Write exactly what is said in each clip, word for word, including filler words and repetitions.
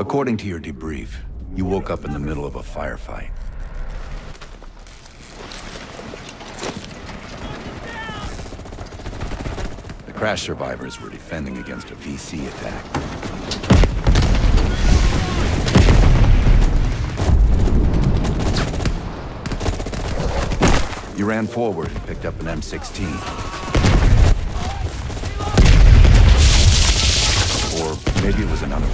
According to your debrief, you woke up in the middle of a firefight. The crash survivors were defending against a V C attack. You ran forward and picked up an M sixteen. Or maybe it was another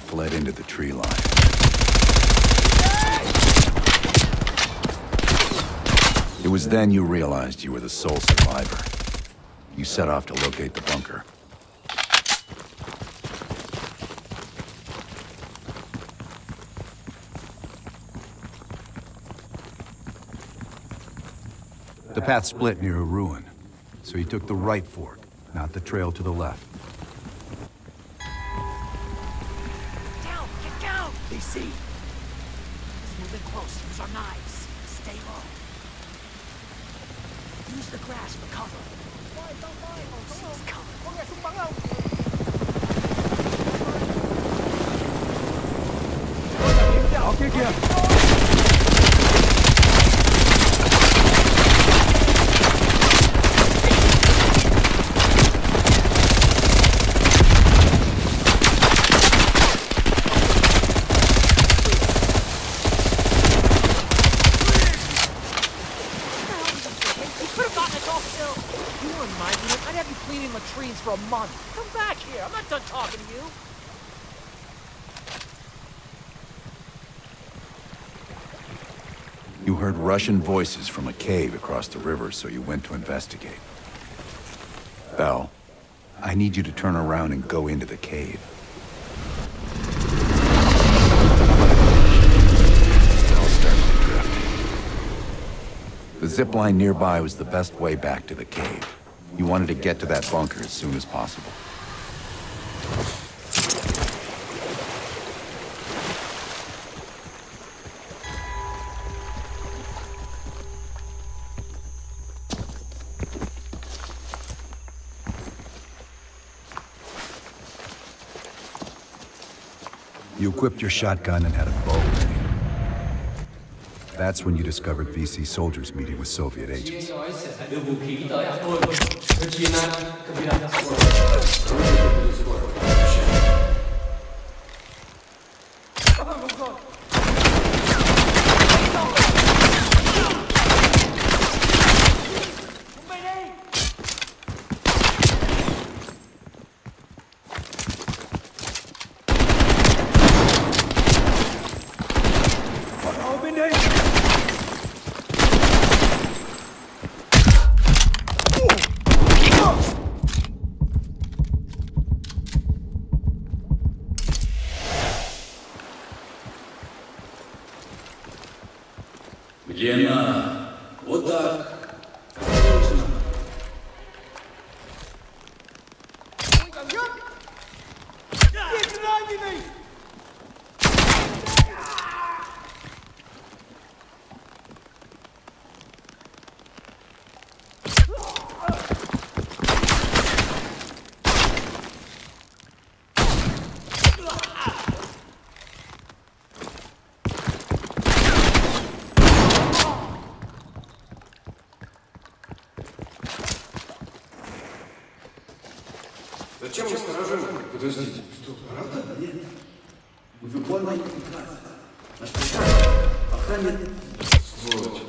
fled into the tree line. It was then you realized you were the sole survivor. You set off to locate the bunker. The path split near a ruin, so you took the right fork, not the trail to the left. V C! He's moving close. Use our knives. Stay low. Use the grass for cover. V C's coming. I'll kick you up. For a month. Come back here. I'm not done talking to you. You heard Russian voices from a cave across the river, so you went to investigate. Bell, I need you to turn around and go into the cave. Bell started to drift. The zip line nearby was the best way back to the cave. You wanted to get to that bunker as soon as possible. You equipped your shotgun and had a bow with you. That's when you discovered V C soldiers meeting with Soviet agents. Зачем вы сторожим? Подождите, что, правда? Нет, вы выполняете приказ. Наш приказ охранит... Сволочь.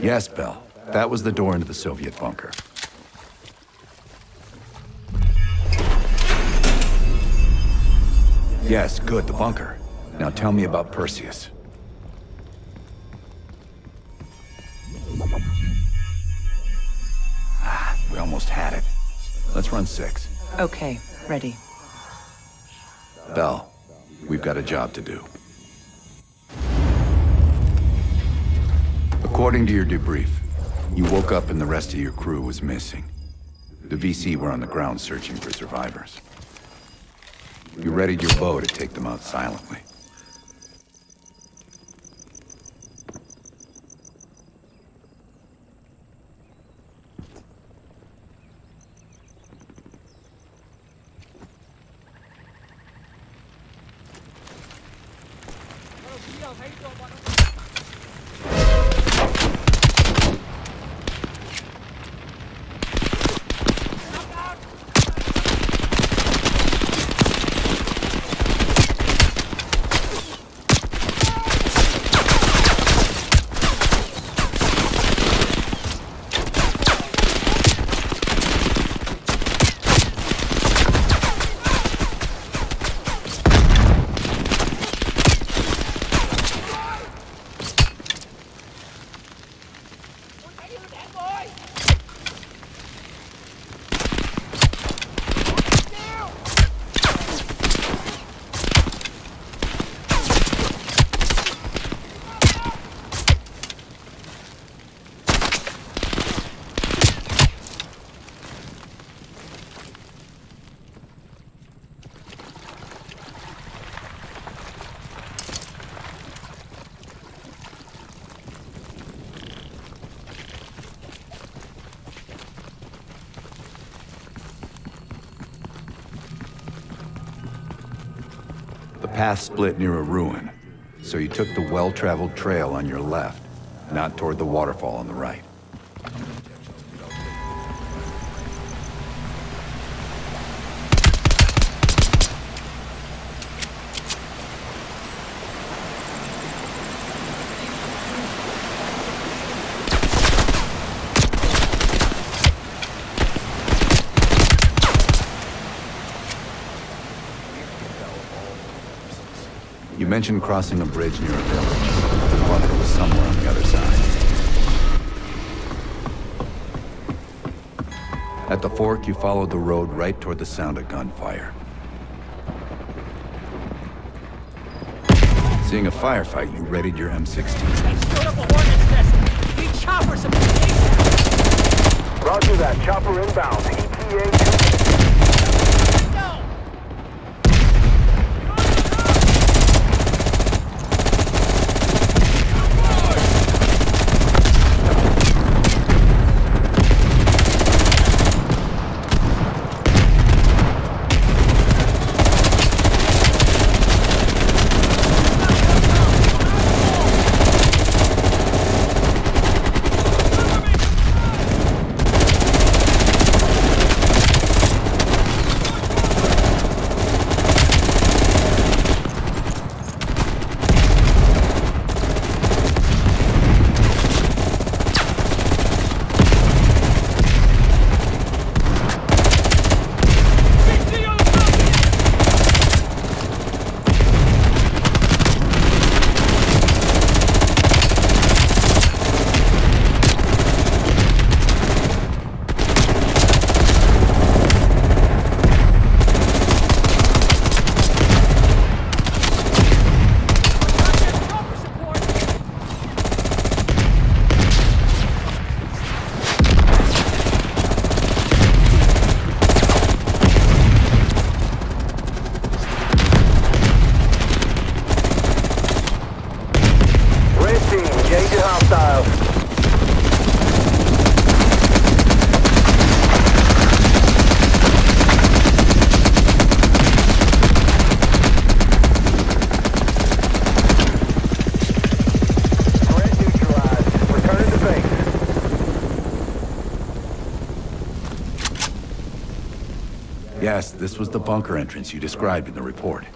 Yes, Bell. That was the door into the Soviet bunker. Yes, good, the bunker. Now tell me about Perseus. Ah, we almost had it. Let's run six. Okay, ready. Bell, we've got a job to do. According to your debrief, you woke up and the rest of your crew was missing. The V C were on the ground searching for survivors. You readied your bow to take them out silently. The path split near a ruin, so you took the well-traveled trail on your left, not toward the waterfall on the right. You mentioned crossing a bridge near a village. The bunker was somewhere on the other side. At the fork, you followed the road right toward the sound of gunfire. Seeing a firefight, you readied your M sixteen. They stood up a hornet's nest! We need choppers up the Roger that. Chopper inbound. E T A... guessed, this was the bunker entrance you described in the report.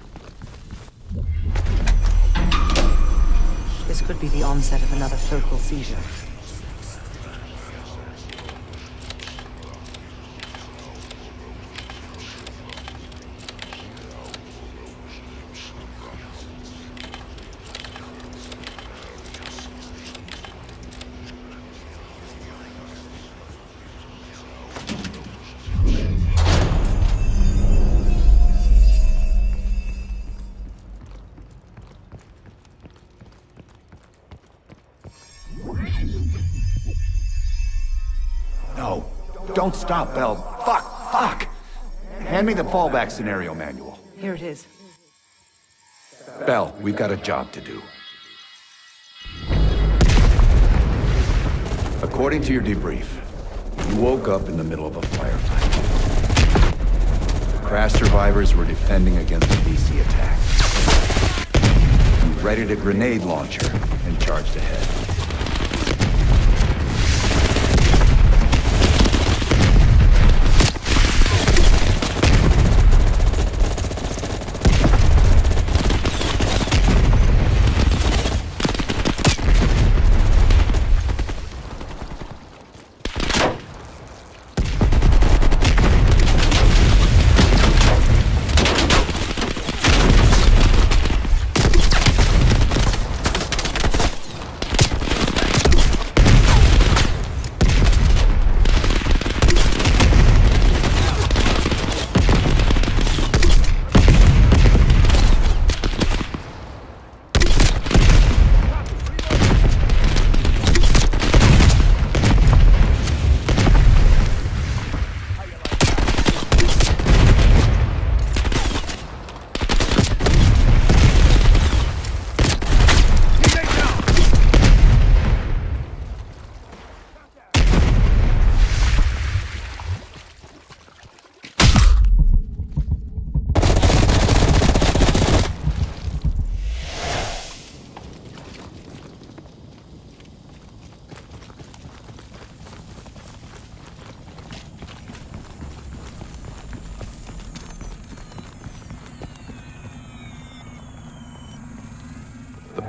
This could be the onset of another focal seizure. Don't stop, Bell. Fuck, fuck! Hand me the fallback scenario manual. Here it is. Bell, we've got a job to do. According to your debrief, you woke up in the middle of a firefight. The crash survivors were defending against the V C attack. You readied a grenade launcher and charged ahead.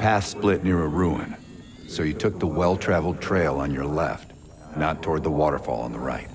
Path split near a ruin, so you took the well-traveled trail on your left, not toward the waterfall on the right.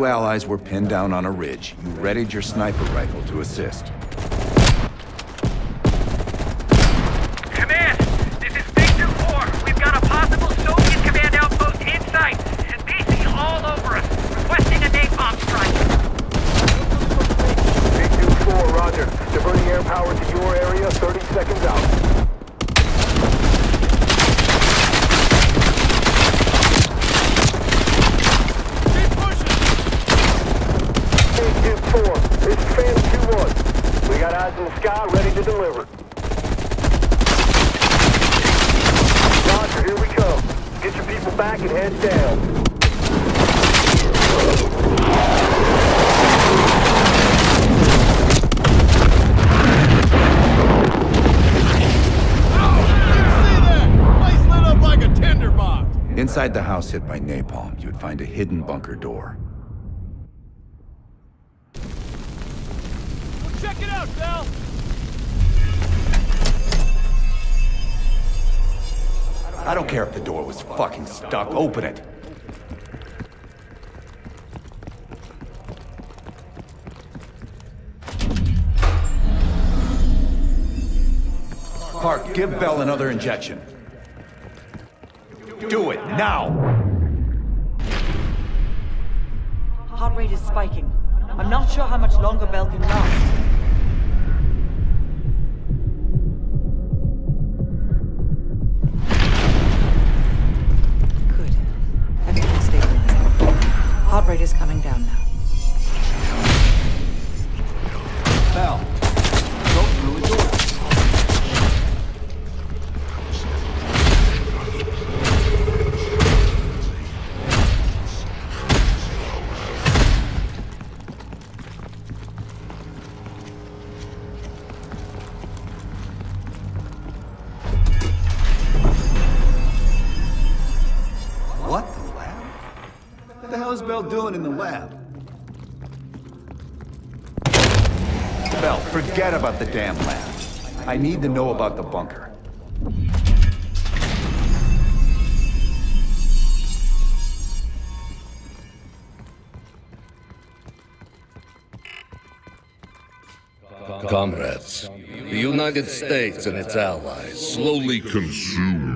Two allies were pinned down on a ridge. You readied your sniper rifle to assist. Inside the house hit by napalm, you'd find a hidden bunker door. Well, check it out, Bell! I don't care if the door was fucking stuck. Open it! Clark, give Bell another injection. Do it now! Heart rate is spiking. I'm not sure how much longer Bell can last. Good. Everything's stabilizing. Heart rate is coming down now. Bell, go through a door. Doing in the lab? Bell, forget about the damn lab. I need to know about the bunker. Comrades, the United States and its allies slowly consume.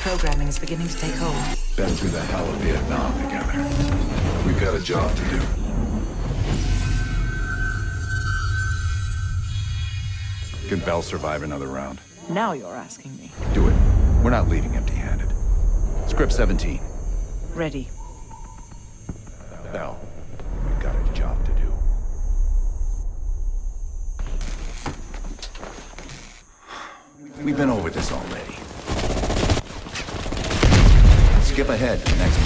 Programming is beginning to take hold. Been through the hell of Vietnam together. We've got a job to do. Can Bell survive another round? Now you're asking me. Do it. We're not leaving empty-handed. Script seventeen. Ready. Bell, we've got a job to do. We've been over this already. Skip ahead to the next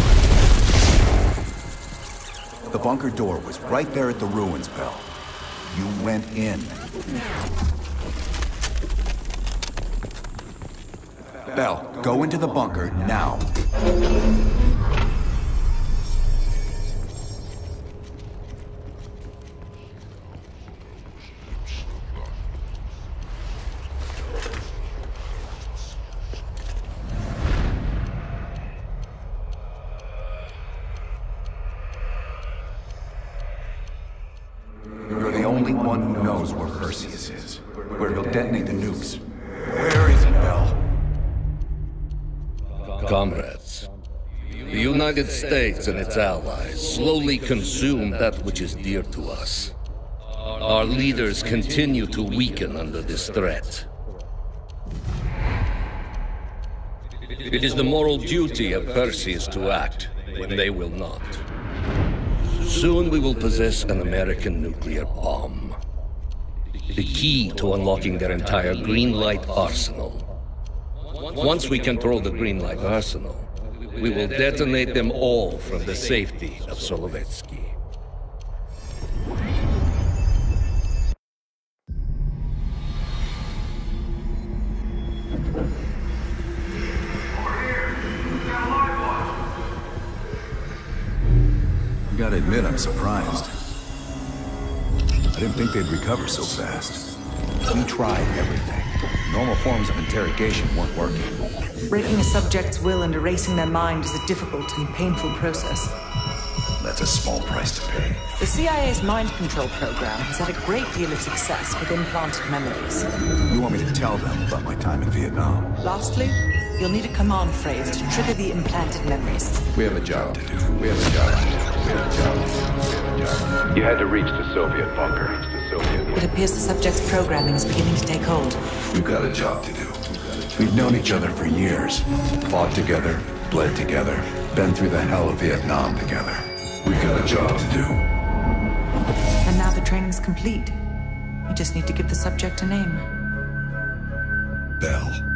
one. The bunker door was right there at the ruins, Bell. You went in. Bell, go into the bunker now. The United States and its allies slowly consume that which is dear to us. Our leaders continue to weaken under this threat. It is the moral duty of Perseus to act when they will not. Soon we will possess an American nuclear bomb, the key to unlocking their entire Greenlight arsenal. Once we control the Greenlight arsenal, we will detonate them all from the safety of Solovetsky. I gotta admit, I'm surprised. I didn't think they'd recover so fast. We tried everything. Normal forms of interrogation weren't working. Breaking a subject's will and erasing their mind is a difficult and painful process. That's a small price to pay. The C I A's mind control program has had a great deal of success with implanted memories. You want me to tell them about my time in Vietnam? Lastly, you'll need a command phrase to trigger the implanted memories. We have a job to do. We have a job to do. We have a job to do. Job. You had to reach the Soviet bunker. It appears the subject's programming is beginning to take hold. We've got a job to do. We've known each other for years. Fought together, bled together, been through the hell of Vietnam together. We've got a job to do. And now the training's complete. We just need to give the subject a name. Bell.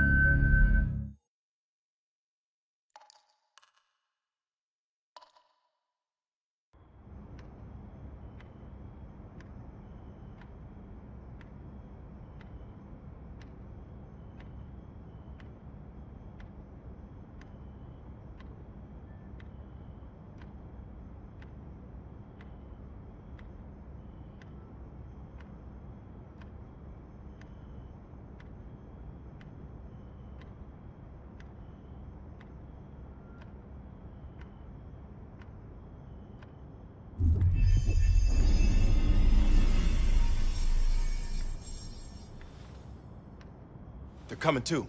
They're coming too.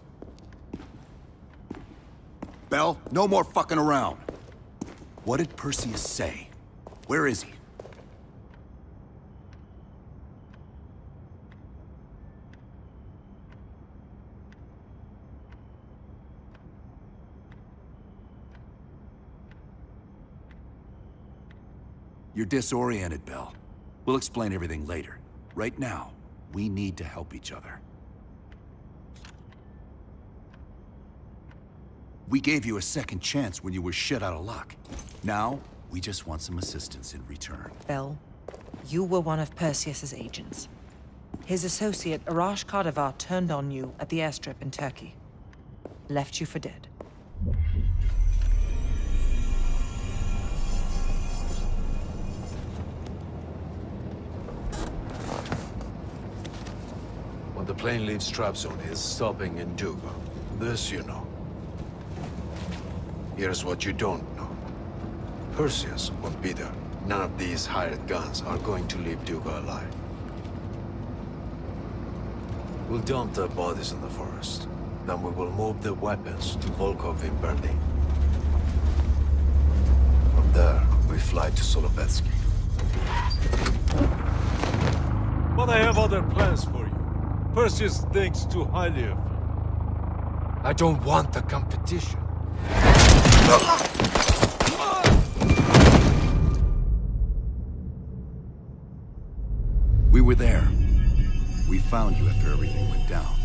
Bell, no more fucking around. What did Perseus say? Where is he? You're disoriented, Bell. We'll explain everything later. Right now, we need to help each other. We gave you a second chance when you were shit out of luck. Now, we just want some assistance in return. Bell, you were one of Perseus's agents. His associate, Arash Kardovar, turned on you at the airstrip in Turkey. Left you for dead. When the plane leaves Travzone, he's stopping in Duba. This you know. Here's what you don't know. Perseus won't be there. None of these hired guns are going to leave Duga alive. We'll dump their bodies in the forest. Then we will move the weapons to Volkov in Berlin. From there, we fly to Solovetsky. But I have other plans for you. Perseus thinks too highly of you. I don't want the competition. We were there. We found you after everything went down.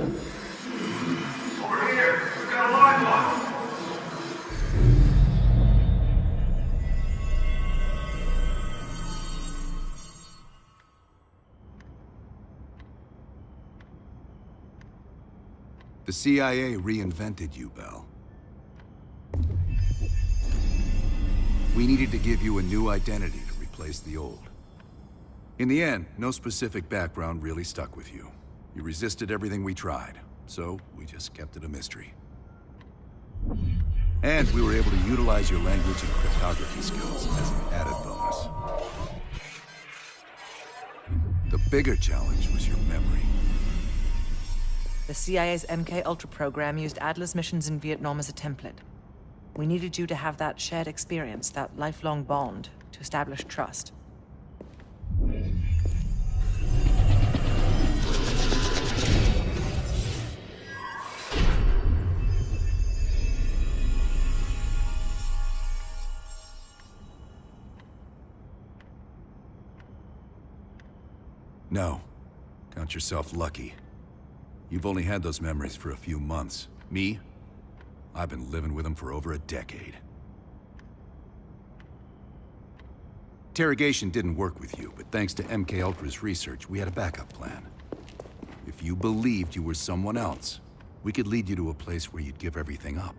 Over here! We got a live one. The C I A reinvented you, Bell. We needed to give you a new identity to replace the old. In the end, no specific background really stuck with you. You resisted everything we tried, so we just kept it a mystery. And we were able to utilize your language and cryptography skills as an added bonus. The bigger challenge was your memory. The C I A's M K Ultra program used Adler's missions in Vietnam as a template. We needed you to have that shared experience, that lifelong bond, to establish trust. No. Count yourself lucky. You've only had those memories for a few months. Me? I've been living with them for over a decade. Interrogation didn't work with you, but thanks to M K Ultra's research, we had a backup plan. If you believed you were someone else, we could lead you to a place where you'd give everything up.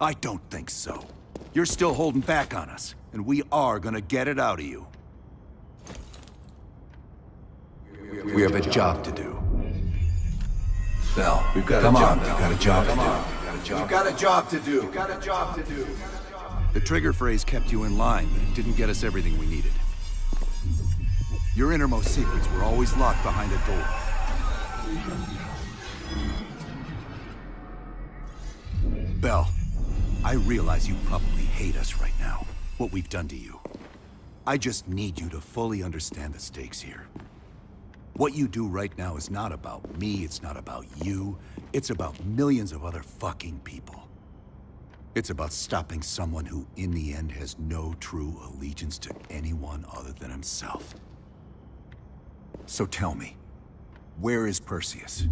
I don't think so. You're still holding back on us, and we are gonna get it out of you. We have a job to do. Bell, we've got a job. Come on, we've got a job to do. We've got a job to do. We've got a job to do. The trigger phrase kept you in line, but it didn't get us everything we needed. Your innermost secrets were always locked behind a door. Bell, I realize you probably hate us right now, what we've done to you. I just need you to fully understand the stakes here. What you do right now is not about me, it's not about you, it's about millions of other fucking people. It's about stopping someone who, in the end, has no true allegiance to anyone other than himself. So tell me, where is Perseus?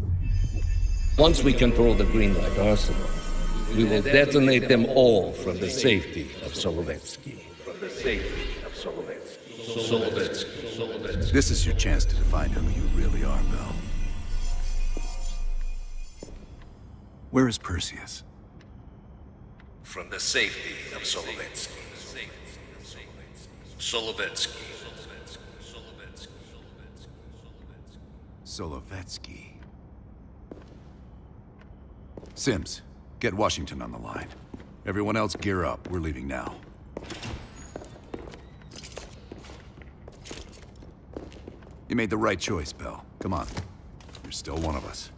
Once we control the Greenlight arsenal, we will detonate them all from the safety of Solovetsky. From the safety of Solovetsky. Solovetsky. Solovetsky. This is your chance to define who you really are, Bell. Where is Perseus? From the safety of Solovetsky. Solovetsky. Solovetsky. Solovetsky. Solovetsky. Sims, get Washington on the line. Everyone else gear up. We're leaving now. You made the right choice, Bell. Come on. You're still one of us.